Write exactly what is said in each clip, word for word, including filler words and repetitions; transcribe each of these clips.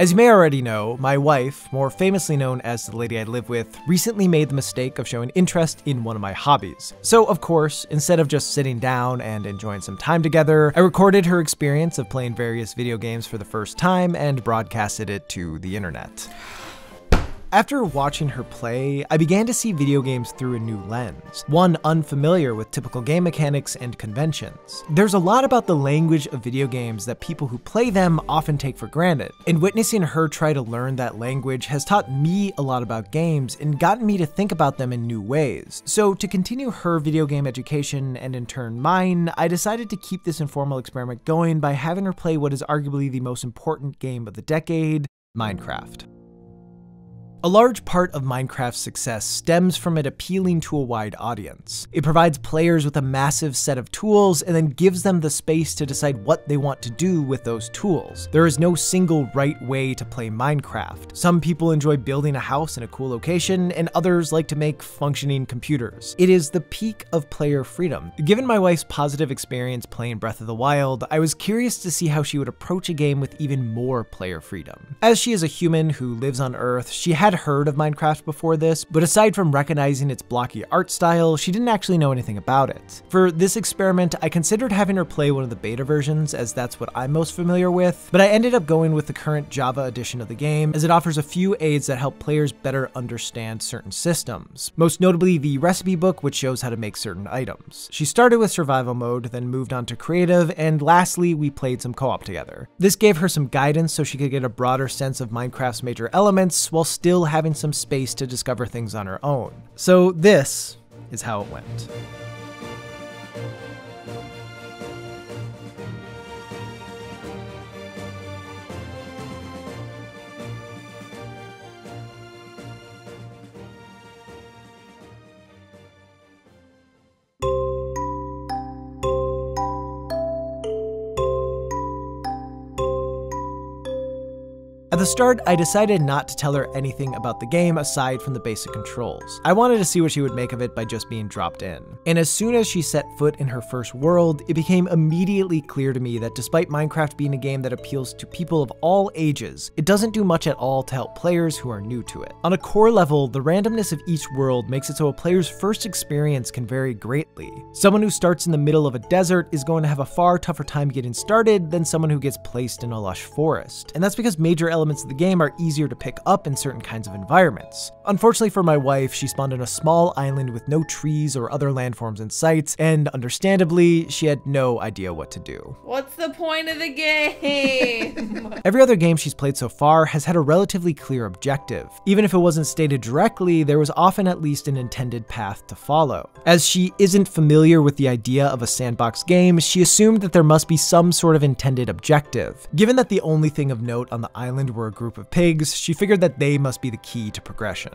As you may already know, my wife, more famously known as the lady I live with, recently made the mistake of showing interest in one of my hobbies. So of course, instead of just sitting down and enjoying some time together, I recorded her experience of playing various video games for the first time and broadcasted it to the internet. After watching her play, I began to see video games through a new lens, one unfamiliar with typical game mechanics and conventions. There's a lot about the language of video games that people who play them often take for granted, and witnessing her try to learn that language has taught me a lot about games and gotten me to think about them in new ways. So to continue her video game education and in turn mine, I decided to keep this informal experiment going by having her play what is arguably the most important game of the decade, Minecraft. A large part of Minecraft's success stems from it appealing to a wide audience. It provides players with a massive set of tools and then gives them the space to decide what they want to do with those tools. There is no single right way to play Minecraft. Some people enjoy building a house in a cool location, and others like to make functioning computers. It is the peak of player freedom. Given my wife's positive experience playing Breath of the Wild, I was curious to see how she would approach a game with even more player freedom. As she is a human who lives on Earth, she had heard of Minecraft before this, but aside from recognizing its blocky art style, she didn't actually know anything about it. For this experiment, I considered having her play one of the beta versions, as that's what I'm most familiar with, but I ended up going with the current Java edition of the game, as it offers a few aids that help players better understand certain systems, most notably the recipe book, which shows how to make certain items. She started with survival mode, then moved on to creative, and lastly, we played some co-op together. This gave her some guidance so she could get a broader sense of Minecraft's major elements while still having some space to discover things on her own. So this is how it went. At the start, I decided not to tell her anything about the game aside from the basic controls. I wanted to see what she would make of it by just being dropped in. And as soon as she set foot in her first world, it became immediately clear to me that despite Minecraft being a game that appeals to people of all ages, it doesn't do much at all to help players who are new to it. On a core level, the randomness of each world makes it so a player's first experience can vary greatly. Someone who starts in the middle of a desert is going to have a far tougher time getting started than someone who gets placed in a lush forest. And that's because major elements Elements of the game are easier to pick up in certain kinds of environments. Unfortunately for my wife, she spawned on a small island with no trees or other landforms in sight, and understandably, she had no idea what to do. What's the point of the game? Every other game she's played so far has had a relatively clear objective. Even if it wasn't stated directly, there was often at least an intended path to follow. As she isn't familiar with the idea of a sandbox game, she assumed that there must be some sort of intended objective. Given that the only thing of note on the island were a group of pigs, she figured that they must be the key to progression.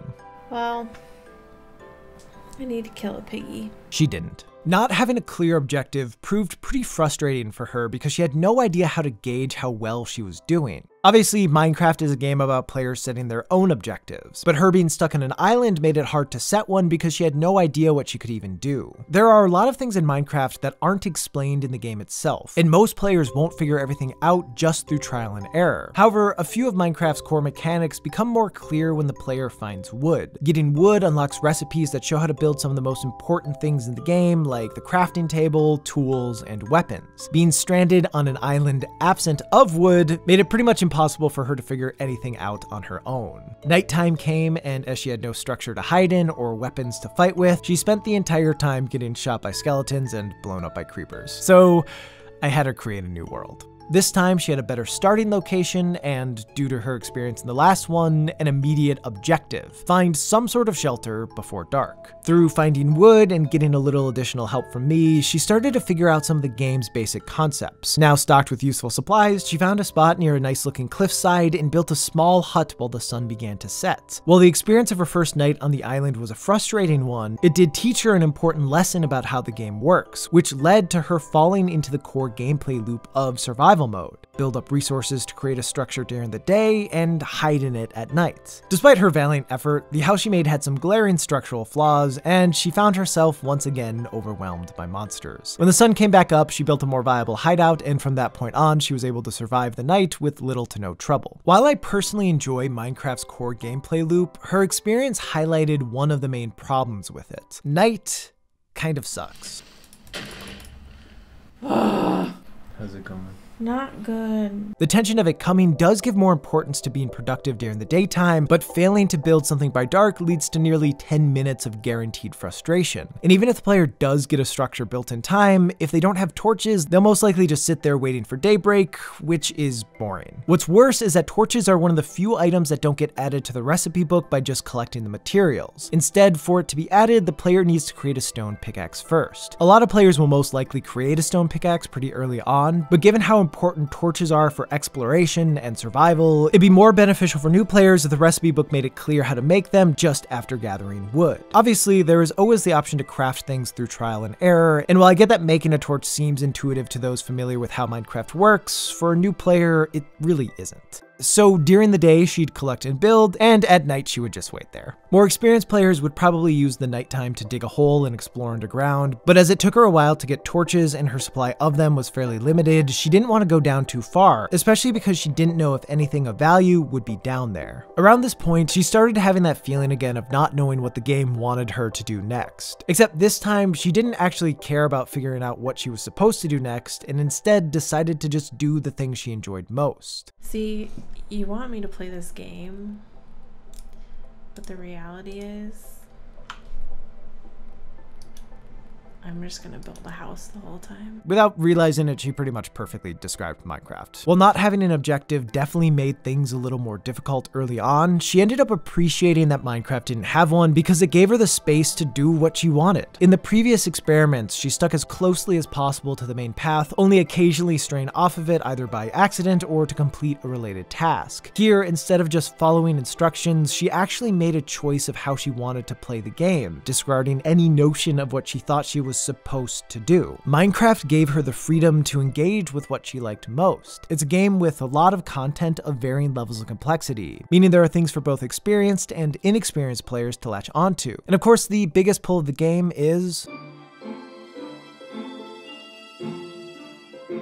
Well, I need to kill a piggy. She didn't. Not having a clear objective proved pretty frustrating for her because she had no idea how to gauge how well she was doing. Obviously, Minecraft is a game about players setting their own objectives, but her being stuck on an island made it hard to set one because she had no idea what she could even do. There are a lot of things in Minecraft that aren't explained in the game itself, and most players won't figure everything out just through trial and error. However, a few of Minecraft's core mechanics become more clear when the player finds wood. Getting wood unlocks recipes that show how to build some of the most important things in the game, like the crafting table, tools, and weapons. Being stranded on an island absent of wood made it pretty much impossible impossible for her to figure anything out on her own. Nighttime came, and as she had no structure to hide in or weapons to fight with, she spent the entire time getting shot by skeletons and blown up by creepers. So I had her create a new world. This time, she had a better starting location and, due to her experience in the last one, an immediate objective: find some sort of shelter before dark. Through finding wood and getting a little additional help from me, she started to figure out some of the game's basic concepts. Now stocked with useful supplies, she found a spot near a nice-looking cliffside and built a small hut while the sun began to set. While the experience of her first night on the island was a frustrating one, it did teach her an important lesson about how the game works, which led to her falling into the core gameplay loop of survival survival mode, build up resources to create a structure during the day, and hide in it at night. Despite her valiant effort, the house she made had some glaring structural flaws, and she found herself once again overwhelmed by monsters. When the sun came back up, she built a more viable hideout, and from that point on, she was able to survive the night with little to no trouble. While I personally enjoy Minecraft's core gameplay loop, her experience highlighted one of the main problems with it. Night kind of sucks. How's it going? Not good. The tension of it coming does give more importance to being productive during the daytime, but failing to build something by dark leads to nearly ten minutes of guaranteed frustration. And even if the player does get a structure built in time, if they don't have torches, they'll most likely just sit there waiting for daybreak, which is boring. What's worse is that torches are one of the few items that don't get added to the recipe book by just collecting the materials. Instead, for it to be added, the player needs to create a stone pickaxe first. A lot of players will most likely create a stone pickaxe pretty early on, but given how important torches are for exploration and survival, it'd be more beneficial for new players if the recipe book made it clear how to make them just after gathering wood. Obviously, there is always the option to craft things through trial and error, and while I get that making a torch seems intuitive to those familiar with how Minecraft works, for a new player, it really isn't. So during the day, she'd collect and build, and at night, she would just wait there. More experienced players would probably use the nighttime to dig a hole and explore underground, but as it took her a while to get torches and her supply of them was fairly limited, she didn't want to go down too far, especially because she didn't know if anything of value would be down there. Around this point, she started having that feeling again of not knowing what the game wanted her to do next. Except this time, she didn't actually care about figuring out what she was supposed to do next, and instead decided to just do the thing she enjoyed most. See, you want me to play this game, but the reality is I'm just gonna build a house the whole time. Without realizing it, she pretty much perfectly described Minecraft. While not having an objective definitely made things a little more difficult early on, she ended up appreciating that Minecraft didn't have one because it gave her the space to do what she wanted. In the previous experiments, she stuck as closely as possible to the main path, only occasionally straying off of it either by accident or to complete a related task. Here, instead of just following instructions, she actually made a choice of how she wanted to play the game, discarding any notion of what she thought she was was supposed to do. Minecraft gave her the freedom to engage with what she liked most. It's a game with a lot of content of varying levels of complexity, meaning there are things for both experienced and inexperienced players to latch onto. And of course, the biggest pull of the game is...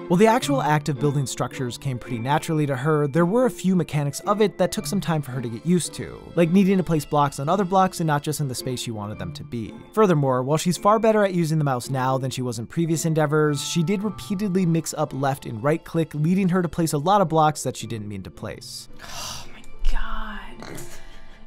While the actual act of building structures came pretty naturally to her, there were a few mechanics of it that took some time for her to get used to, like needing to place blocks on other blocks and not just in the space she wanted them to be. Furthermore, while she's far better at using the mouse now than she was in previous endeavors, she did repeatedly mix up left and right click, leading her to place a lot of blocks that she didn't mean to place. Oh my god.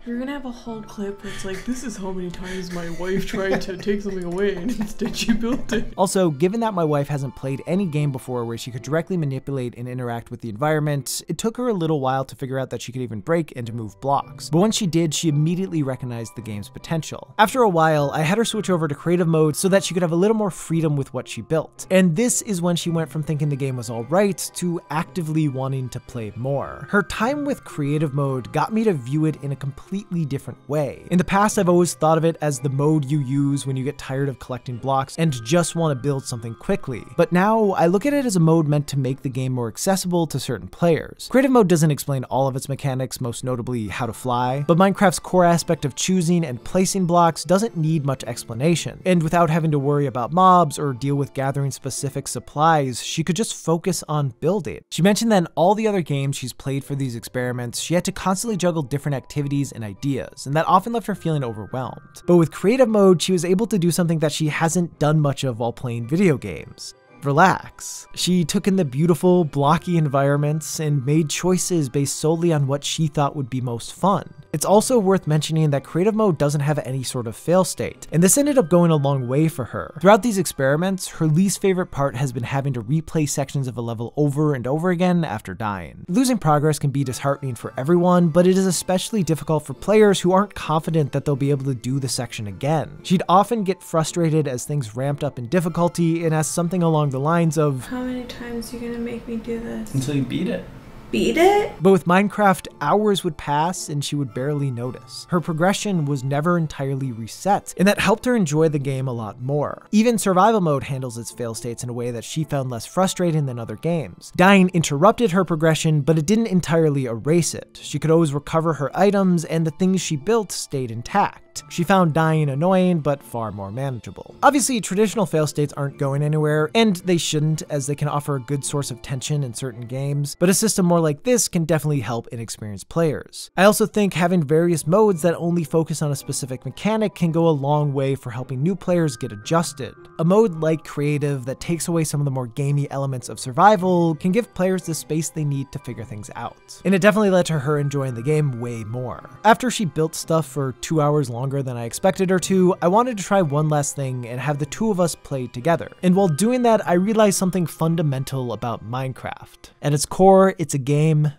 You're gonna have a whole clip where it's like, this is how many times my wife tried to take something away and instead she built it. Also, given that my wife hasn't played any game before where she could directly manipulate and interact with the environment, it took her a little while to figure out that she could even break and move blocks. But once she did, she immediately recognized the game's potential. After a while, I had her switch over to creative mode so that she could have a little more freedom with what she built. And this is when she went from thinking the game was alright to actively wanting to play more. Her time with creative mode got me to view it in a completely completely different way. In the past, I've always thought of it as the mode you use when you get tired of collecting blocks and just want to build something quickly. But now, I look at it as a mode meant to make the game more accessible to certain players. Creative mode doesn't explain all of its mechanics, most notably how to fly, but Minecraft's core aspect of choosing and placing blocks doesn't need much explanation. And without having to worry about mobs or deal with gathering specific supplies, she could just focus on building. She mentioned that in all the other games she's played for these experiments, she had to constantly juggle different activities and ideas, and that often left her feeling overwhelmed. But with creative mode, she was able to do something that she hasn't done much of while playing video games. Relax. She took in the beautiful, blocky environments and made choices based solely on what she thought would be most fun. It's also worth mentioning that creative mode doesn't have any sort of fail state, and this ended up going a long way for her. Throughout these experiments, her least favorite part has been having to replay sections of a level over and over again after dying. Losing progress can be disheartening for everyone, but it is especially difficult for players who aren't confident that they'll be able to do the section again. She'd often get frustrated as things ramped up in difficulty and as something along the lines of, how many times are you gonna make me do this? Until you beat it. beat it. But with Minecraft, hours would pass and she would barely notice. Her progression was never entirely reset, and that helped her enjoy the game a lot more. Even survival mode handles its fail states in a way that she found less frustrating than other games. Dying interrupted her progression, but it didn't entirely erase it. She could always recover her items, and the things she built stayed intact. She found dying annoying, but far more manageable. Obviously, traditional fail states aren't going anywhere, and they shouldn't, as they can offer a good source of tension in certain games, but a system more like this can definitely help inexperienced players. I also think having various modes that only focus on a specific mechanic can go a long way for helping new players get adjusted. A mode like creative that takes away some of the more gamey elements of survival can give players the space they need to figure things out, and it definitely led to her enjoying the game way more. After she built stuff for two hours longer than I expected her to, I wanted to try one last thing and have the two of us play together. And while doing that, I realized something fundamental about Minecraft. At its core, it's a game .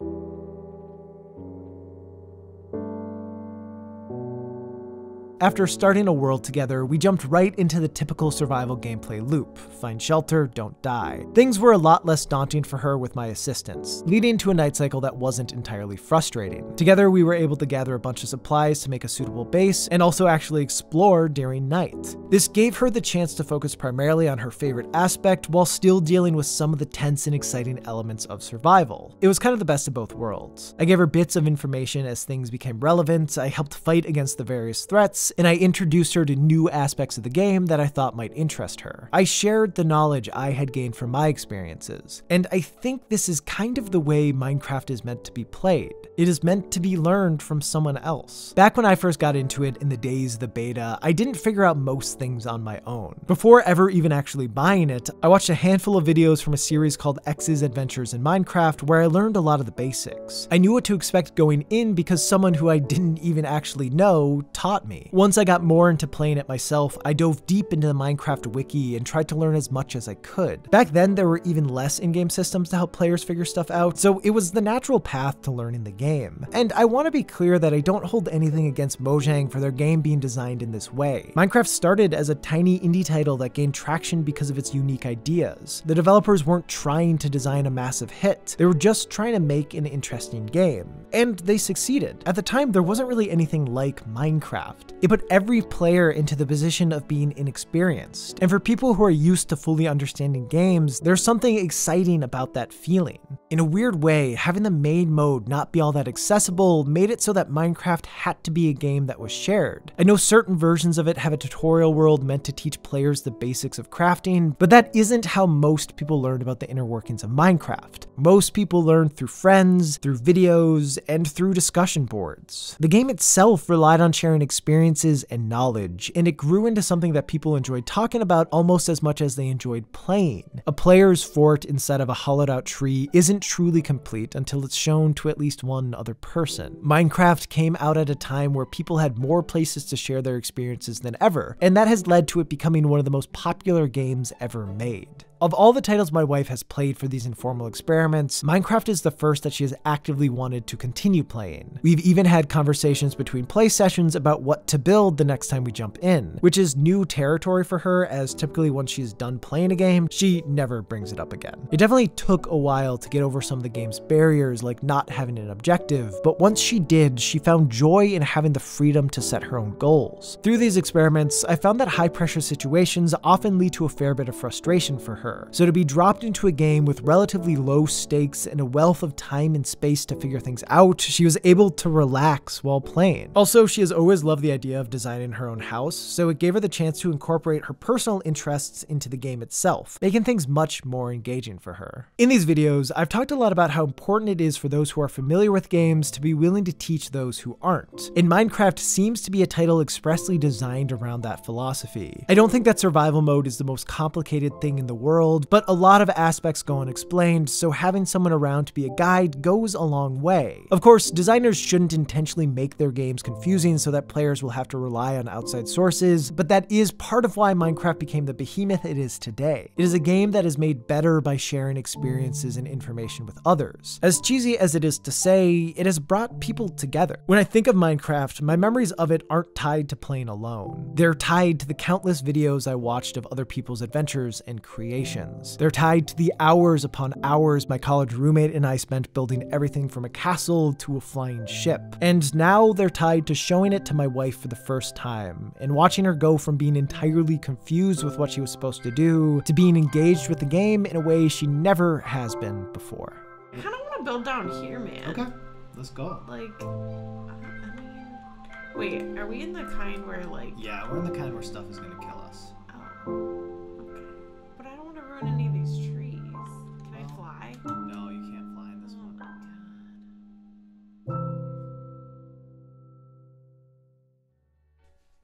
After starting a world together, we jumped right into the typical survival gameplay loop: find shelter, don't die. Things were a lot less daunting for her with my assistance, leading to a night cycle that wasn't entirely frustrating. Together, we were able to gather a bunch of supplies to make a suitable base and also actually explore during night. This gave her the chance to focus primarily on her favorite aspect while still dealing with some of the tense and exciting elements of survival. It was kind of the best of both worlds. I gave her bits of information as things became relevant, I helped fight against the various threats, and I introduced her to new aspects of the game that I thought might interest her. I shared the knowledge I had gained from my experiences, and I think this is kind of the way Minecraft is meant to be played. It is meant to be learned from someone else. Back when I first got into it in the days of the beta, I didn't figure out most things on my own. Before ever even actually buying it, I watched a handful of videos from a series called X's Adventures in Minecraft where I learned a lot of the basics. I knew what to expect going in because someone who I didn't even actually know taught me. Once I got more into playing it myself, I dove deep into the Minecraft wiki and tried to learn as much as I could. Back then, there were even less in-game systems to help players figure stuff out, so it was the natural path to learning the game. And I want to be clear that I don't hold anything against Mojang for their game being designed in this way. Minecraft started as a tiny indie title that gained traction because of its unique ideas. The developers weren't trying to design a massive hit, they were just trying to make an interesting game. And they succeeded. At the time, there wasn't really anything like Minecraft. It put every player into the position of being inexperienced, and for people who are used to fully understanding games, there's something exciting about that feeling. In a weird way, having the main mode not be all that accessible made it so that Minecraft had to be a game that was shared. I know certain versions of it have a tutorial world meant to teach players the basics of crafting, but that isn't how most people learned about the inner workings of Minecraft. Most people learned through friends, through videos, and through discussion boards. The game itself relied on sharing experiences and knowledge, and it grew into something that people enjoyed talking about almost as much as they enjoyed playing. A player's fort inside of a hollowed out tree isn't truly complete until it's shown to at least one other person. Minecraft came out at a time where people had more places to share their experiences than ever, and that has led to it becoming one of the most popular games ever made. Of all the titles my wife has played for these informal experiments, Minecraft is the first that she has actively wanted to continue playing. We've even had conversations between play sessions about what to build the next time we jump in, which is new territory for her, as typically once she's done playing a game, she never brings it up again. It definitely took a while to get over some of the game's barriers, like not having an objective, but once she did, she found joy in having the freedom to set her own goals. Through these experiments, I found that high-pressure situations often lead to a fair bit of frustration for her. So to be dropped into a game with relatively low stakes and a wealth of time and space to figure things out, she was able to relax while playing. Also, she has always loved the idea of designing her own house, so it gave her the chance to incorporate her personal interests into the game itself, making things much more engaging for her. In these videos, I've talked a lot about how important it is for those who are familiar with games to be willing to teach those who aren't, and Minecraft seems to be a title expressly designed around that philosophy. I don't think that survival mode is the most complicated thing in the world, but a lot of aspects go unexplained, so having someone around to be a guide goes a long way. Of course, designers shouldn't intentionally make their games confusing so that players will have to rely on outside sources, but that is part of why Minecraft became the behemoth it is today. It is a game that is made better by sharing experiences and information with others. As cheesy as it is to say, it has brought people together. When I think of Minecraft, my memories of it aren't tied to playing alone. They're tied to the countless videos I watched of other people's adventures and creations. calculations. They're tied to the hours upon hours my college roommate and I spent building everything from a castle to a flying ship. And now they're tied to showing it to my wife for the first time, and watching her go from being entirely confused with what she was supposed to do, to being engaged with the game in a way she never has been before. I kinda wanna build down here, man. Okay, let's go. Like... Wait, are we in the kind where, like... Yeah, we're in the kind where stuff is gonna kill us. Oh, okay. But I don't want to ruin any of these trees. Can I fly? No, you can't fly in this one. Oh, my God.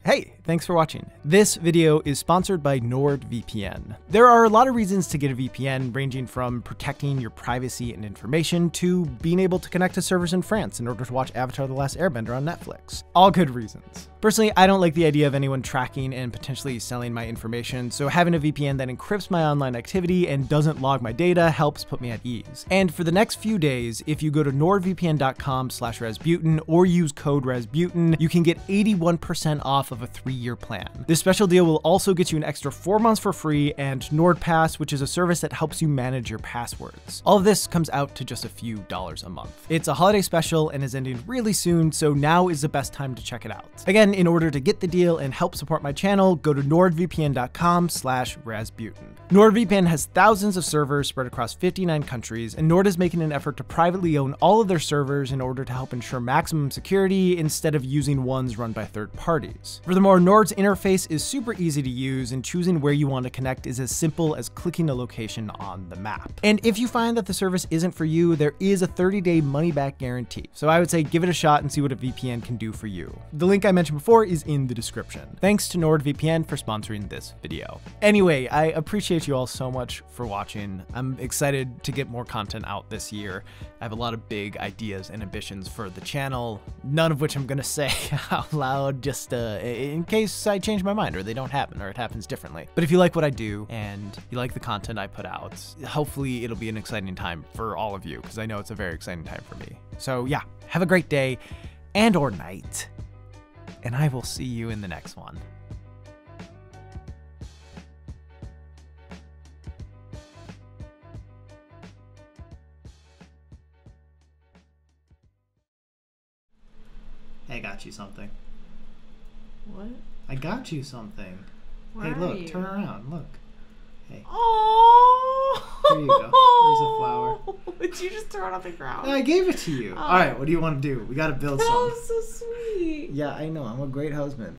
Hey! Thanks for watching. This video is sponsored by NordVPN. There are a lot of reasons to get a V P N, ranging from protecting your privacy and information to being able to connect to servers in France in order to watch Avatar The Last Airbender on Netflix. All good reasons. Personally, I don't like the idea of anyone tracking and potentially selling my information, so having a V P N that encrypts my online activity and doesn't log my data helps put me at ease. And for the next few days, if you go to nord V P N dot com slash Razbuten or use code Razbuten, you can get eighty-one percent off of a three year plan. This special deal will also get you an extra four months for free and NordPass, which is a service that helps you manage your passwords. All of this comes out to just a few dollars a month. It's a holiday special and is ending really soon, so now is the best time to check it out. Again, in order to get the deal and help support my channel, go to nord V P N dot com slash Razbuten. NordVPN has thousands of servers spread across fifty-nine countries, and Nord is making an effort to privately own all of their servers in order to help ensure maximum security instead of using ones run by third parties. Furthermore, Nord's interface is super easy to use, and choosing where you want to connect is as simple as clicking a location on the map. And if you find that the service isn't for you, there is a thirty day money-back guarantee. So I would say give it a shot and see what a V P N can do for you. The link I mentioned before is in the description. Thanks to NordVPN for sponsoring this video. Anyway, I appreciate you all so much for watching. I'm excited to get more content out this year. I have a lot of big ideas and ambitions for the channel, none of which I'm gonna say out loud, just uh, in case case I change my mind or they don't happen or it happens differently. But if you like what I do and you like the content I put out, hopefully it'll be an exciting time for all of you, because I know it's a very exciting time for me. So yeah, have a great day and or night, and I will see you in the next one. Hey, I got you something. What? I got you something. Where hey, look, turn around, look. Hey. Oh! There you go. There's a flower. Did you just throw it on the ground? No, I gave it to you. Oh. All right, what do you want to do? We got to build something. That was so sweet. Yeah, I know. I'm a great husband.